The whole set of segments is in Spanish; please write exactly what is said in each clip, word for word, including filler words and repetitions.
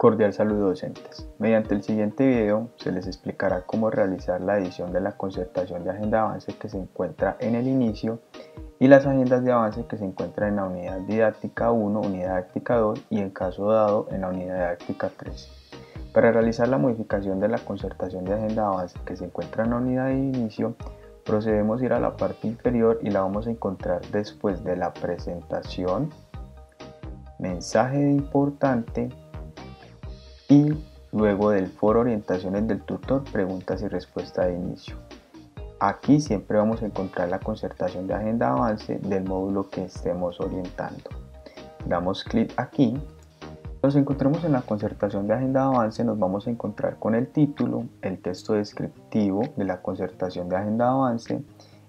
Cordial saludo docentes. Mediante el siguiente video se les explicará cómo realizar la edición de la concertación de agenda de avance que se encuentra en el inicio y las agendas de avance que se encuentran en la unidad didáctica uno, unidad didáctica dos y en caso dado en la unidad didáctica tres. Para realizar la modificación de la concertación de agenda de avance que se encuentra en la unidad de inicio, procedemos a ir a la parte inferior y la vamos a encontrar después de la presentación, mensaje de importante, y luego del foro orientaciones del tutor, preguntas y respuestas de inicio. Aquí siempre vamos a encontrar la concertación de agenda de avance del módulo que estemos orientando. Damos clic aquí. Nos encontramos en la concertación de agenda de avance, nos vamos a encontrar con el título, el texto descriptivo de la concertación de agenda de avance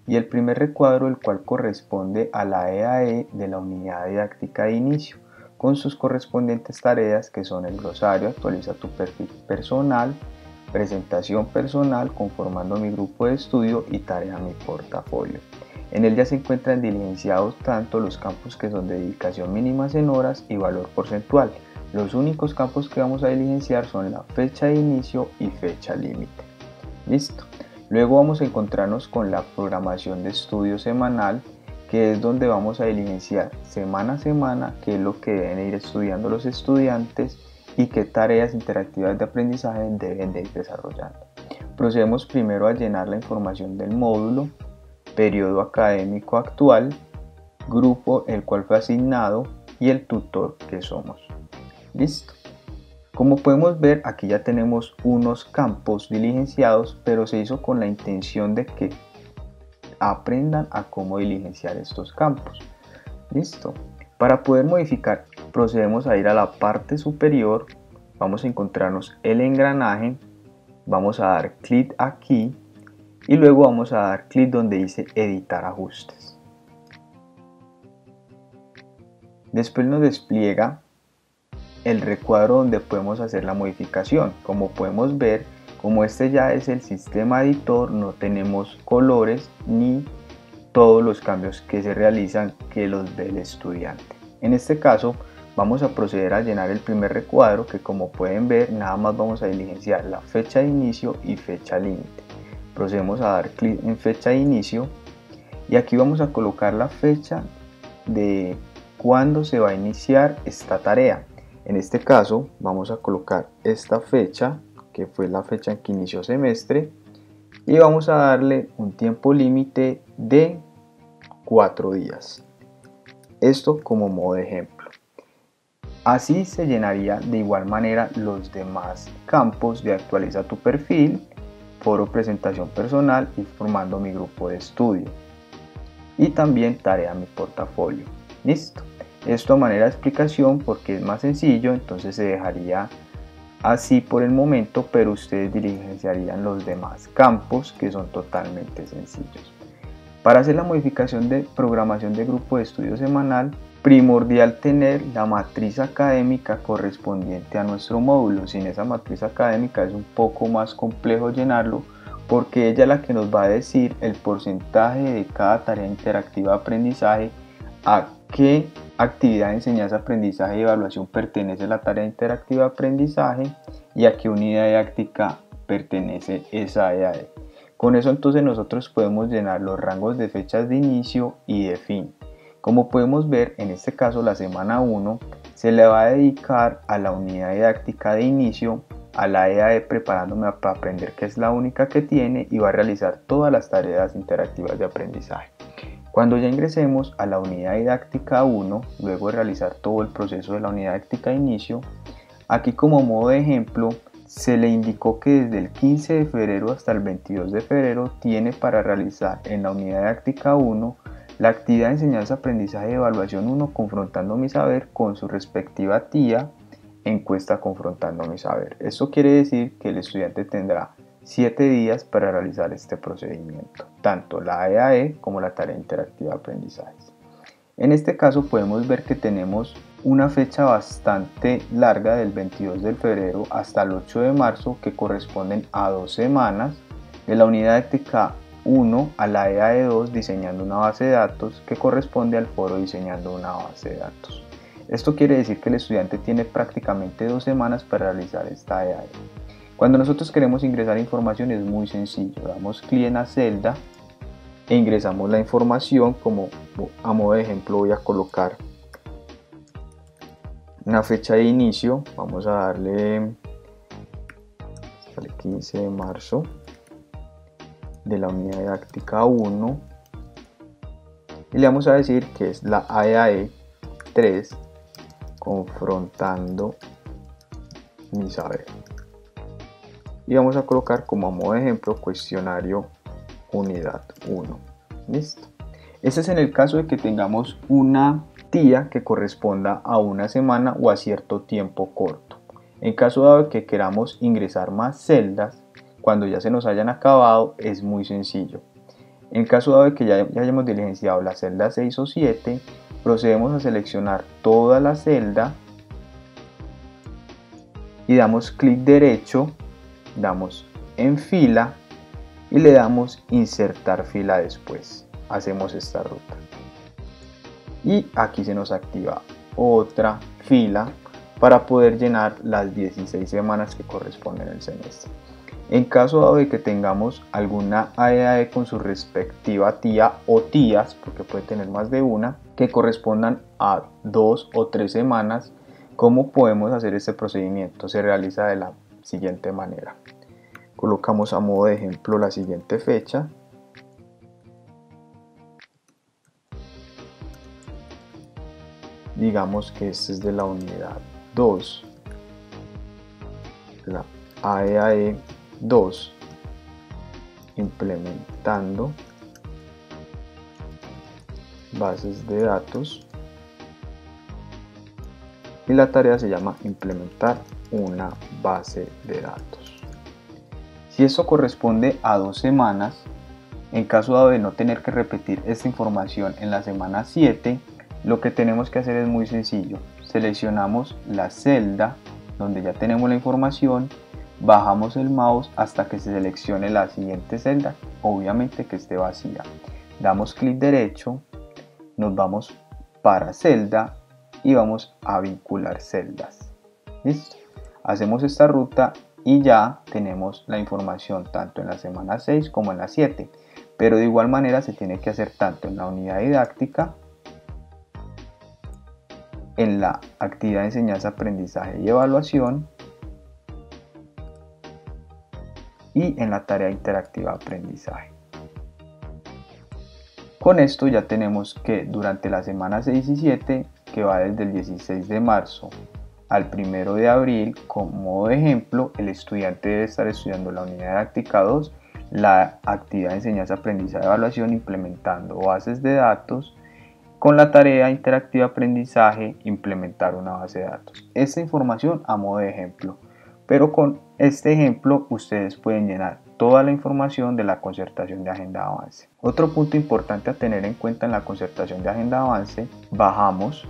y el primer recuadro, el cual corresponde a la E A E de la unidad didáctica de inicio, con sus correspondientes tareas que son el glosario, actualiza tu perfil personal, presentación personal, conformando mi grupo de estudio y tarea mi portafolio. En él ya se encuentran diligenciados tanto los campos que son de dedicación mínimas en horas y valor porcentual. Los únicos campos que vamos a diligenciar son la fecha de inicio y fecha límite. Listo. Luego vamos a encontrarnos con la programación de estudio semanal, que es donde vamos a diligenciar semana a semana qué es lo que deben ir estudiando los estudiantes y qué tareas interactivas de aprendizaje deben de ir desarrollando. Procedemos primero a llenar la información del módulo, periodo académico actual, grupo el cual fue asignado y el tutor que somos. Listo. Como podemos ver, aquí ya tenemos unos campos diligenciados, pero se hizo con la intención de que aprendan a cómo diligenciar estos campos. Listo. Para poder modificar, procedemos a ir a la parte superior, vamos a encontrarnos el engranaje, vamos a dar clic aquí y luego vamos a dar clic donde dice editar ajustes. Después nos despliega el recuadro donde podemos hacer la modificación. Como podemos ver, como este ya es el sistema editor, no tenemos colores ni todos los cambios que se realizan que los del estudiante. En este caso vamos a proceder a llenar el primer recuadro, que como pueden ver nada más vamos a diligenciar la fecha de inicio y fecha límite. Procedemos a dar clic en fecha de inicio y aquí vamos a colocar la fecha de cuándo se va a iniciar esta tarea. En este caso vamos a colocar esta fecha, que fue la fecha en que inició semestre, y vamos a darle un tiempo límite de cuatro días. Esto como modo de ejemplo. Así se llenaría de igual manera los demás campos de actualiza tu perfil, foro presentación personal y formando mi grupo de estudio, y también tarea mi portafolio. Listo. Esto a manera de explicación porque es más sencillo, entonces se dejaría así por el momento, pero ustedes diligenciarían los demás campos que son totalmente sencillos. Para hacer la modificación de programación de grupo de estudio semanal, primordial tener la matriz académica correspondiente a nuestro módulo. Sin esa matriz académica es un poco más complejo llenarlo, porque ella es la que nos va a decir el porcentaje de cada tarea interactiva de aprendizaje, a qué actividad de enseñanza, aprendizaje y evaluación pertenece la tarea interactiva de aprendizaje y a qué unidad didáctica pertenece esa E A E. Con eso entonces nosotros podemos llenar los rangos de fechas de inicio y de fin. Como podemos ver, en este caso la semana uno se le va a dedicar a la unidad didáctica de inicio, a la E A E preparándome para aprender, que es la única que tiene, y va a realizar todas las tareas interactivas de aprendizaje. Cuando ya ingresemos a la unidad didáctica uno, luego de realizar todo el proceso de la unidad didáctica de inicio, aquí como modo de ejemplo se le indicó que desde el quince de febrero hasta el veintidós de febrero tiene para realizar en la unidad didáctica uno la actividad de enseñanza, aprendizaje y evaluación uno, confrontando mi saber, con su respectiva T I A, encuesta confrontando mi saber. Esto quiere decir que el estudiante tendrá siete días para realizar este procedimiento, tanto la E A E como la tarea interactiva de aprendizajes. En este caso podemos ver que tenemos una fecha bastante larga, del veintidós de febrero hasta el ocho de marzo, que corresponden a dos semanas de la unidad didáctica uno a la E A E dos, diseñando una base de datos, que corresponde al foro diseñando una base de datos. Esto quiere decir que el estudiante tiene prácticamente dos semanas para realizar esta tarea. Cuando nosotros queremos ingresar información es muy sencillo, damos clic en la celda e ingresamos la información. Como a modo de ejemplo voy a colocar una fecha de inicio, vamos a darle el quince de marzo de la unidad didáctica uno y le vamos a decir que es la A D A E tres confrontando mi saber, y vamos a colocar como a modo de ejemplo cuestionario unidad uno. Listo, este es en el caso de que tengamos una tía que corresponda a una semana o a cierto tiempo corto. En caso dado que queramos ingresar más celdas cuando ya se nos hayan acabado, es muy sencillo. En caso dado de que ya, ya hayamos diligenciado la celda seis o siete, procedemos a seleccionar toda la celda y damos clic derecho, damos en fila y le damos insertar fila después. Hacemos esta ruta y aquí se nos activa otra fila para poder llenar las dieciséis semanas que corresponden al semestre. En caso dado de que tengamos alguna A E A E con su respectiva tía o tías, porque puede tener más de una, que correspondan a dos o tres semanas, ¿cómo podemos hacer este procedimiento? Se realiza de la siguiente manera. Colocamos a modo de ejemplo la siguiente fecha. Digamos que este es de la unidad dos, la A E A E dos, implementando bases de datos, y la tarea se llama implementar una base de datos. Si esto corresponde a dos semanas, en caso de no tener que repetir esta información en la semana siete, lo que tenemos que hacer es muy sencillo. Seleccionamos la celda donde ya tenemos la información, bajamos el mouse hasta que se seleccione la siguiente celda, obviamente que esté vacía. Damos clic derecho, nos vamos para celda y vamos a vincular celdas. Listo. Hacemos esta ruta y ya tenemos la información tanto en la semana seis como en la siete, pero de igual manera se tiene que hacer tanto en la unidad didáctica, en la actividad de enseñanza, aprendizaje y evaluación y en la tarea interactiva aprendizaje. Con esto ya tenemos que durante la semana seis y siete, que va desde el dieciséis de marzo al primero de abril, como ejemplo, el estudiante debe estar estudiando la unidad didáctica dos, la actividad de enseñanza, aprendizaje y evaluación implementando bases de datos, con la tarea interactiva aprendizaje, implementar una base de datos. Esta información a modo de ejemplo, pero con este ejemplo ustedes pueden llenar toda la información de la concertación de agenda de avance. Otro punto importante a tener en cuenta en la concertación de agenda de avance, bajamos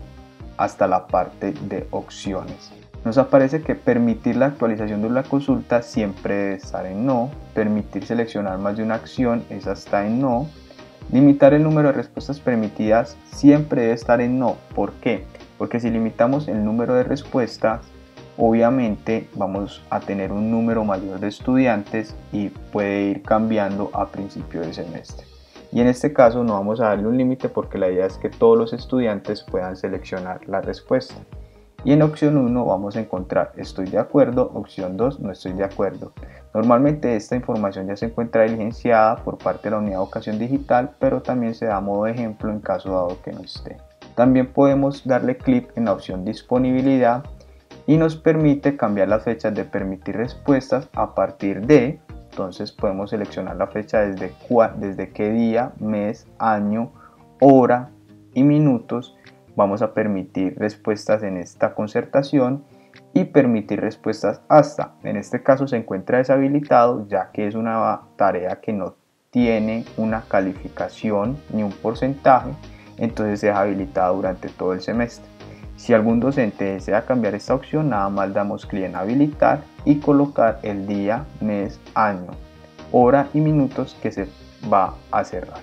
hasta la parte de opciones. Nos aparece que permitir la actualización de una consulta siempre debe estar en no, permitir seleccionar más de una acción, esa está en no, limitar el número de respuestas permitidas siempre debe estar en no. ¿Por qué? Porque si limitamos el número de respuestas, obviamente vamos a tener un número mayor de estudiantes y puede ir cambiando a principio del semestre. Y en este caso no vamos a darle un límite porque la idea es que todos los estudiantes puedan seleccionar la respuesta. Y en opción uno vamos a encontrar estoy de acuerdo, opción dos no estoy de acuerdo. Normalmente esta información ya se encuentra diligenciada por parte de la Unidad de Educación Digital, pero también se da a modo de ejemplo en caso dado que no esté. También podemos darle clic en la opción disponibilidad y nos permite cambiar las fechas de permitir respuestas a partir de, entonces podemos seleccionar la fecha desde, cua, desde qué día, mes, año, hora y minutos vamos a permitir respuestas en esta concertación, y permitir respuestas hasta. En este caso se encuentra deshabilitado ya que es una tarea que no tiene una calificación ni un porcentaje, entonces se deja habilitada durante todo el semestre. Si algún docente desea cambiar esta opción, nada más damos clic en habilitar y colocar el día, mes, año, hora y minutos que se va a cerrar.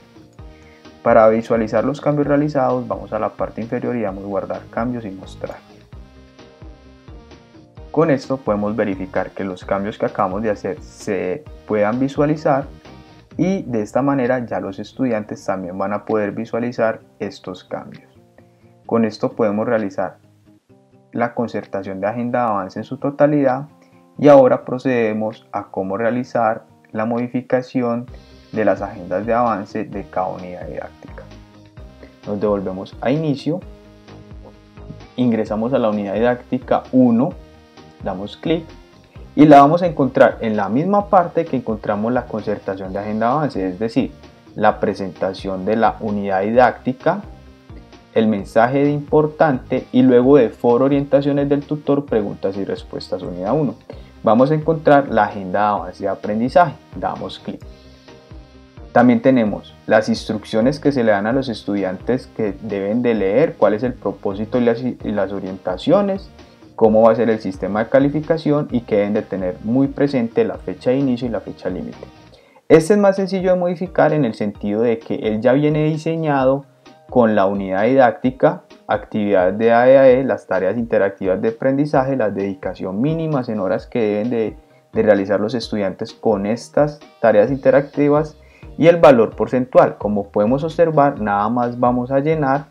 Para visualizar los cambios realizados, vamos a la parte inferior y damos guardar cambios y mostrar. Con esto podemos verificar que los cambios que acabamos de hacer se puedan visualizar y de esta manera ya los estudiantes también van a poder visualizar estos cambios. Con esto podemos realizar la concertación de agenda de avance en su totalidad y ahora procedemos a cómo realizar la modificación de las agendas de avance de cada unidad didáctica. Nos devolvemos a inicio, ingresamos a la unidad didáctica uno, damos clic y la vamos a encontrar en la misma parte que encontramos la concertación de agenda de avance, es decir, la presentación de la unidad didáctica, el mensaje de importante y luego de foro orientaciones del tutor, preguntas y respuestas unidad uno. Vamos a encontrar la agenda de avance de aprendizaje, damos clic. También tenemos las instrucciones que se le dan a los estudiantes que deben de leer, cuál es el propósito y las, y las orientaciones, cómo va a ser el sistema de calificación y que deben de tener muy presente la fecha de inicio y la fecha límite. Este es más sencillo de modificar en el sentido de que él ya viene diseñado con la unidad didáctica, actividades de A E A E, las tareas interactivas de aprendizaje, las dedicación mínimas en horas que deben de, de realizar los estudiantes con estas tareas interactivas y el valor porcentual. Como podemos observar, nada más vamos a llenar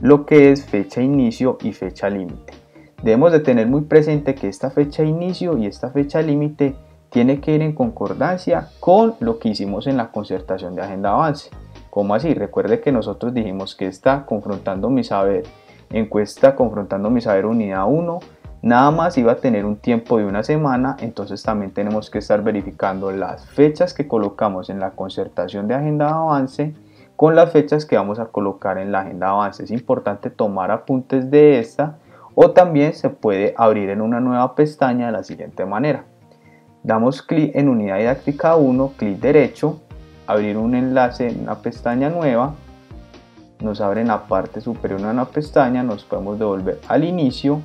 lo que es fecha inicio y fecha límite. Debemos de tener muy presente que esta fecha inicio y esta fecha límite tiene que ir en concordancia con lo que hicimos en la concertación de agenda avance. ¿Cómo así? Recuerde que nosotros dijimos que está confrontando mi saber, encuesta confrontando mi saber unidad uno, nada más iba a tener un tiempo de una semana, entonces también tenemos que estar verificando las fechas que colocamos en la concertación de agenda de avance con las fechas que vamos a colocar en la agenda de avance. Es importante tomar apuntes de esta o también se puede abrir en una nueva pestaña de la siguiente manera. Damos clic en unidad didáctica uno, clic derecho, abrir un enlace en una pestaña nueva, nos abre en la parte superior de una pestaña, nos podemos devolver al inicio,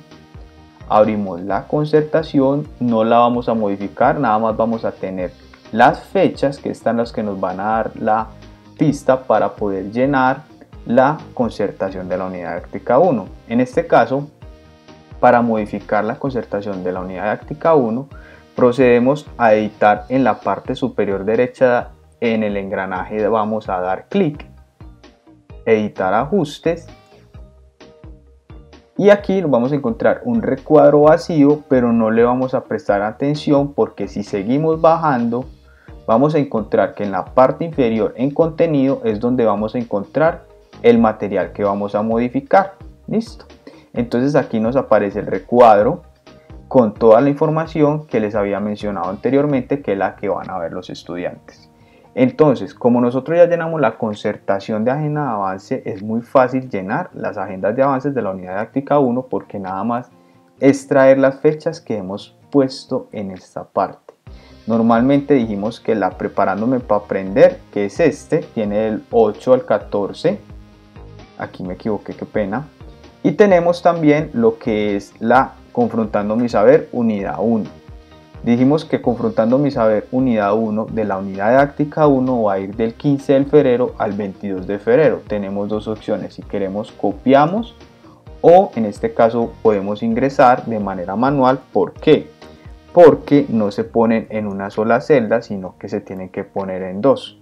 abrimos la concertación, no la vamos a modificar, nada más vamos a tener las fechas que están las que nos van a dar la pista para poder llenar la concertación de la unidad didáctica uno. En este caso, para modificar la concertación de la unidad didáctica uno, procedemos a editar en la parte superior derecha. En el engranaje vamos a dar clic, editar ajustes y aquí vamos a encontrar un recuadro vacío, pero no le vamos a prestar atención porque si seguimos bajando vamos a encontrar que en la parte inferior en contenido es donde vamos a encontrar el material que vamos a modificar. Listo, entonces aquí nos aparece el recuadro con toda la información que les había mencionado anteriormente, que es la que van a ver los estudiantes. Entonces, como nosotros ya llenamos la concertación de agenda de avance, es muy fácil llenar las agendas de avances de la unidad didáctica uno porque nada más es traer las fechas que hemos puesto en esta parte. Normalmente dijimos que la preparándome para aprender, que es este, tiene del ocho al catorce. Aquí me equivoqué, qué pena. Y tenemos también lo que es la confrontando mi saber unidad uno. Dijimos que confrontando mi saber unidad uno de la unidad didáctica uno va a ir del quince de febrero al veintidós de febrero. Tenemos dos opciones, si queremos copiamos o en este caso podemos ingresar de manera manual. ¿Por qué? Porque no se ponen en una sola celda, sino que se tienen que poner en dos,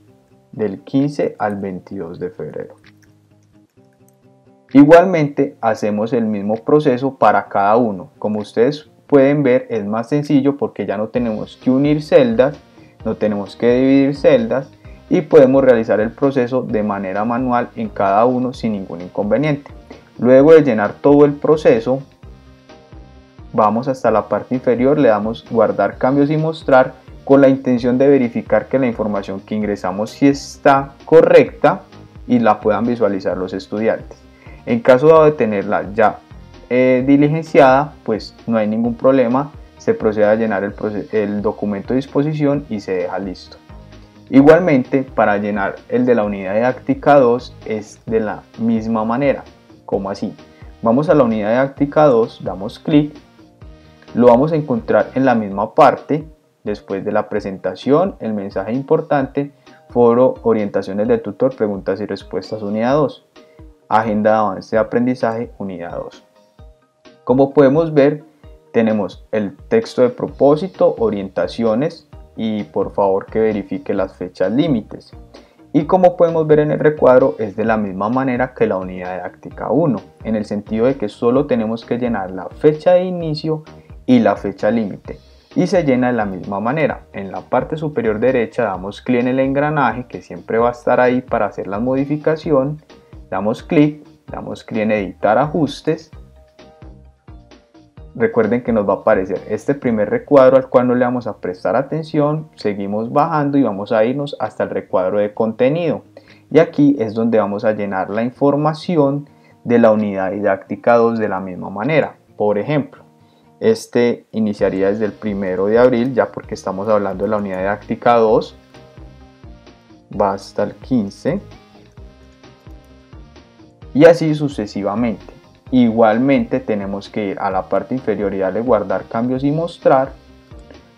del quince al veintidós de febrero. Igualmente hacemos el mismo proceso para cada uno. Como ustedes pueden ver, es más sencillo porque ya no tenemos que unir celdas, no tenemos que dividir celdas y podemos realizar el proceso de manera manual en cada uno sin ningún inconveniente. Luego de llenar todo el proceso, vamos hasta la parte inferior, le damos guardar cambios y mostrar con la intención de verificar que la información que ingresamos sí está correcta y la puedan visualizar los estudiantes. En caso de tenerla ya Eh, diligenciada, pues no hay ningún problema, se procede a llenar el, el documento de disposición y se deja listo. Igualmente, para llenar el de la unidad didáctica dos es de la misma manera. ¿Cómo así? Vamos a la unidad didáctica dos, damos clic, lo vamos a encontrar en la misma parte, después de la presentación, el mensaje importante, Foro Orientaciones del Tutor, Preguntas y Respuestas, Unidad dos. Agenda de Avance de Aprendizaje, Unidad dos. Como podemos ver, tenemos el texto de propósito, orientaciones y por favor que verifique las fechas límites. Y como podemos ver en el recuadro, es de la misma manera que la unidad didáctica uno, en el sentido de que solo tenemos que llenar la fecha de inicio y la fecha límite. Y se llena de la misma manera. En la parte superior derecha damos clic en el engranaje, que siempre va a estar ahí para hacer la modificación. Damos clic, damos clic en editar ajustes. Recuerden que nos va a aparecer este primer recuadro al cual no le vamos a prestar atención. Seguimos bajando y vamos a irnos hasta el recuadro de contenido. Y aquí es donde vamos a llenar la información de la unidad didáctica dos de la misma manera. Por ejemplo, este iniciaría desde el primero de abril, ya porque estamos hablando de la unidad didáctica dos. Va hasta el quince. Y así sucesivamente. Igualmente tenemos que ir a la parte inferior y darle guardar cambios y mostrar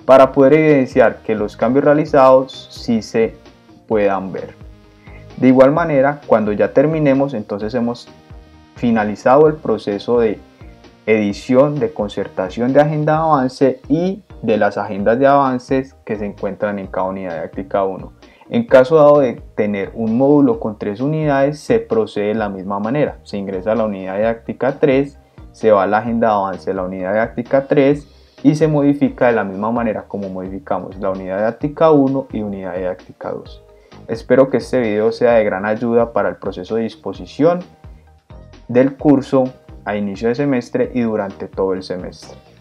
para poder evidenciar que los cambios realizados sí se puedan ver. De igual manera, cuando ya terminemos, entonces hemos finalizado el proceso de edición, de concertación de agenda de avance y de las agendas de avances que se encuentran en cada unidad didáctica uno. En caso dado de tener un módulo con tres unidades, se procede de la misma manera. Se ingresa a la unidad didáctica tres, se va a la agenda de avance de la unidad didáctica tres y se modifica de la misma manera como modificamos la unidad didáctica uno y unidad didáctica dos. Espero que este video sea de gran ayuda para el proceso de disposición del curso a inicio de semestre y durante todo el semestre.